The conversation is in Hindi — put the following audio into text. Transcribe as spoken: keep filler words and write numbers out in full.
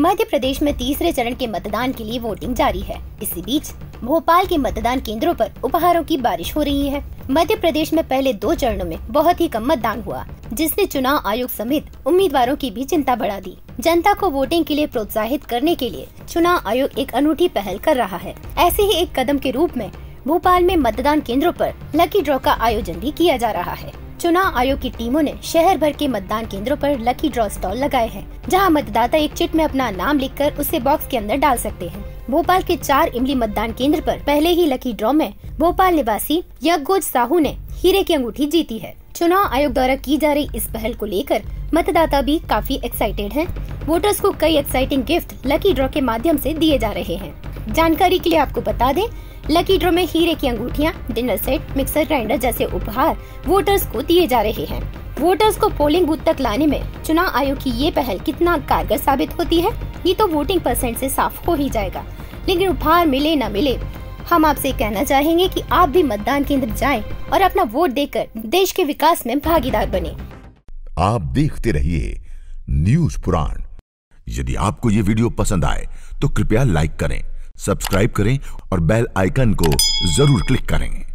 मध्य प्रदेश में तीसरे चरण के मतदान के लिए वोटिंग जारी है। इसी बीच भोपाल के मतदान केंद्रों पर उपहारों की बारिश हो रही है। मध्य प्रदेश में पहले दो चरणों में बहुत ही कम मतदान हुआ, जिसने चुनाव आयोग समेत उम्मीदवारों की भी चिंता बढ़ा दी। जनता को वोटिंग के लिए प्रोत्साहित करने के लिए चुनाव आयोग एक अनूठी पहल कर रहा है। ऐसे ही एक कदम के रूप में भोपाल में मतदान केंद्रों पर लकी ड्रॉ का आयोजन भी किया जा रहा है। चुनाव आयोग की टीमों ने शहर भर के मतदान केंद्रों पर लकी ड्रॉ स्टॉल लगाए हैं, जहां मतदाता एक चिट में अपना नाम लिखकर उसे बॉक्स के अंदर डाल सकते हैं। भोपाल के चार इमली मतदान केंद्र पर पहले ही लकी ड्रॉ में भोपाल निवासी यज्ञदत्त साहू ने हीरे की अंगूठी जीती है। चुनाव आयोग द्वारा की जा रही इस पहल को लेकर मतदाता भी काफी एक्साइटेड है। वोटर्स को कई एक्साइटिंग गिफ्ट लकी ड्रॉ के माध्यम से दिए जा रहे हैं। जानकारी के लिए आपको बता दें, लकी ड्रॉ में हीरे की अंगूठियाँ, डिनर सेट, मिक्सर ग्राइंडर जैसे उपहार वोटर्स को दिए जा रहे हैं। वोटर्स को पोलिंग बूथ तक लाने में चुनाव आयोग की ये पहल कितना कारगर साबित होती है, ये तो वोटिंग परसेंट से साफ हो ही जाएगा। लेकिन उपहार मिले न मिले, हम आपसे कहना चाहेंगे कि आप भी मतदान केंद्र जाएं और अपना वोट देकर देश के विकास में भागीदार बने। आप देखते रहिए न्यूज़ पुराण। यदि आपको ये वीडियो पसंद आए तो कृपया लाइक करें, सब्सक्राइब करें और बेल आइकन को जरूर क्लिक करें।